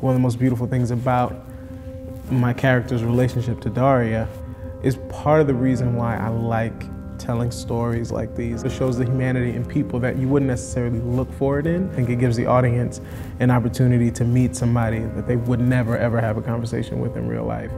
One of the most beautiful things about my character's relationship to Darja is part of the reason why I like telling stories like these. It shows the humanity in people that you wouldn't necessarily look for it in. I think it gives the audience an opportunity to meet somebody that they would never, ever have a conversation with in real life.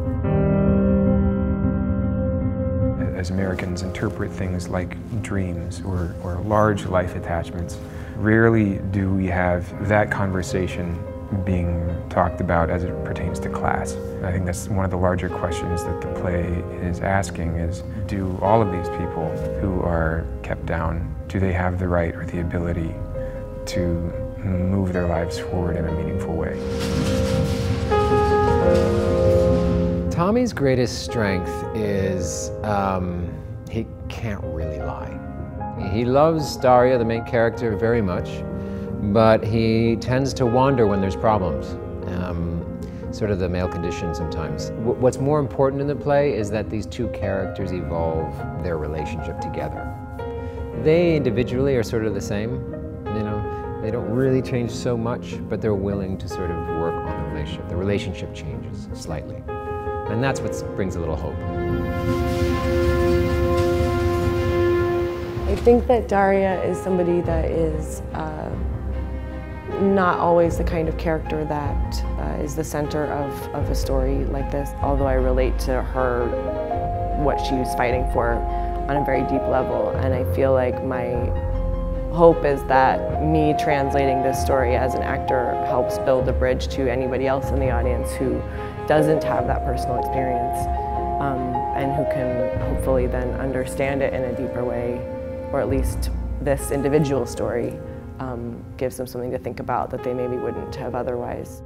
As Americans interpret things like dreams or large life attachments, rarely do we have that conversation being talked about as it pertains to class. I think that's one of the larger questions that the play is asking is, do all of these people who are kept down, do they have the right or the ability to move their lives forward in a meaningful way? Tommy's greatest strength is he can't really lie. He loves Darja, the main character, very much, but he tends to wander when there's problems, sort of the male condition sometimes. What's more important in the play is that these two characters evolve their relationship together. They individually are sort of the same, you know, they don't really change so much, but they're willing to sort of work on the relationship. The relationship changes slightly, and that's what brings a little hope. I think that Darja is somebody that is not always the kind of character that is the center of a story like this. Although I relate to her, what she was fighting for on a very deep level, and I feel like my hope is that me translating this story as an actor helps build a bridge to anybody else in the audience who doesn't have that personal experience and who can hopefully then understand it in a deeper way. Or at least this individual story gives them something to think about that they maybe wouldn't have otherwise.